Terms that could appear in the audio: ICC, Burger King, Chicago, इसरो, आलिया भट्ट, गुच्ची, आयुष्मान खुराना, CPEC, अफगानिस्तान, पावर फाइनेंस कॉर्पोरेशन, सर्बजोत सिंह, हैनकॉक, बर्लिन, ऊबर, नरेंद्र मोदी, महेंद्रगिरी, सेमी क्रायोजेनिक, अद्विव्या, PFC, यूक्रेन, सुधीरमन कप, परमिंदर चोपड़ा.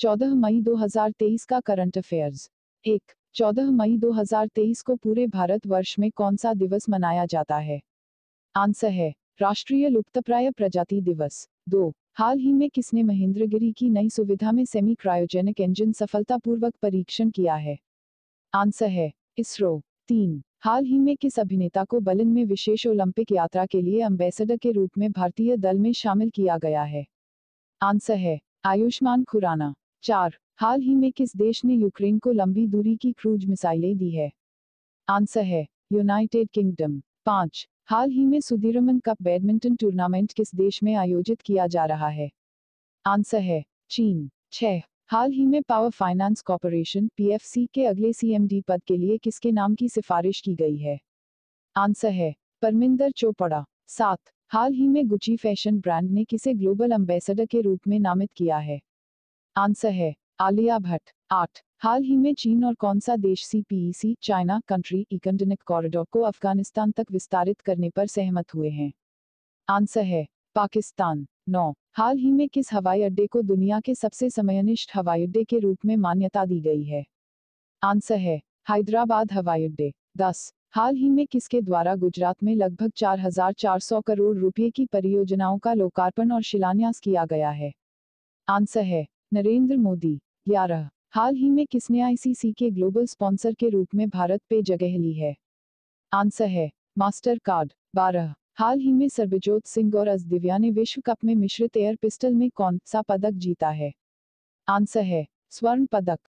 14 मई 2023 का current affairs. 1. 14 मई 2023 को पूरे भारत वर्ष में कौन सा दिवस मनाया जाता है? आंसर है राष्ट्रीय लुप्तप्राय प्रजाति दिवस। 2. हाल ही में किसने महेंद्रगिरी की नई सुविधा में सेमी क्रायोजेनिक इंजन सफलतापूर्वक परीक्षण किया है? आंसर है इसरो। 3. हाल ही में किस अभिनेता को बर्लिन में विशेष ओलंपिक यात्रा के लिए एम्बेसडर के रूप में भारतीय दल में शामिल किया गया है? आंसर है आयुष्मान खुराना। 4. हाल ही में किस देश ने यूक्रेन को लंबी दूरी की क्रूज मिसाइलें दी है? आंसर है यूनाइटेड किंगडम। 5. हाल ही में सुधीरमन कप बैडमिंटन टूर्नामेंट किस देश में आयोजित किया जा रहा है? आंसर है चीन। 6. हाल ही में पावर फाइनेंस कॉर्पोरेशन (PFC) के अगले CMD पद के लिए किसके नाम की सिफारिश की गई है? आंसर है परमिंदर चोपड़ा। 7. हाल ही में गुच्ची फैशन ब्रांड ने किसे ग्लोबल एम्बेसडर के रूप में नामित किया है? आंसर है आलिया भट्ट। 8. हाल ही में चीन और कौन सा देश CPEC (China country economic corridor) को अफगानिस्तान तक विस्तारित करने पर सहमत हुए हैं? आंसर है पाकिस्तान। 9. हाल ही में किस हवाई अड्डे को दुनिया के सबसे समयनिष्ठ हवाई अड्डे के रूप में मान्यता दी गई है? आंसर है हैदराबाद हवाई अड्डे। 10. हाल ही में किसके द्वारा गुजरात में लगभग 4,400 करोड़ रुपये की परियोजनाओं का लोकार्पण और शिलान्यास किया गया है? आंसर है नरेंद्र मोदी। 11. हाल ही में किसने ICC के ग्लोबल स्पॉन्सर के रूप में भारत पे जगह ली है? आंसर है मास्टर कार्ड। 12. हाल ही में सर्बजोत सिंह और अद्विव्या ने विश्व कप में मिश्रित एयर पिस्टल में कौन सा पदक जीता है? आंसर है स्वर्ण पदक।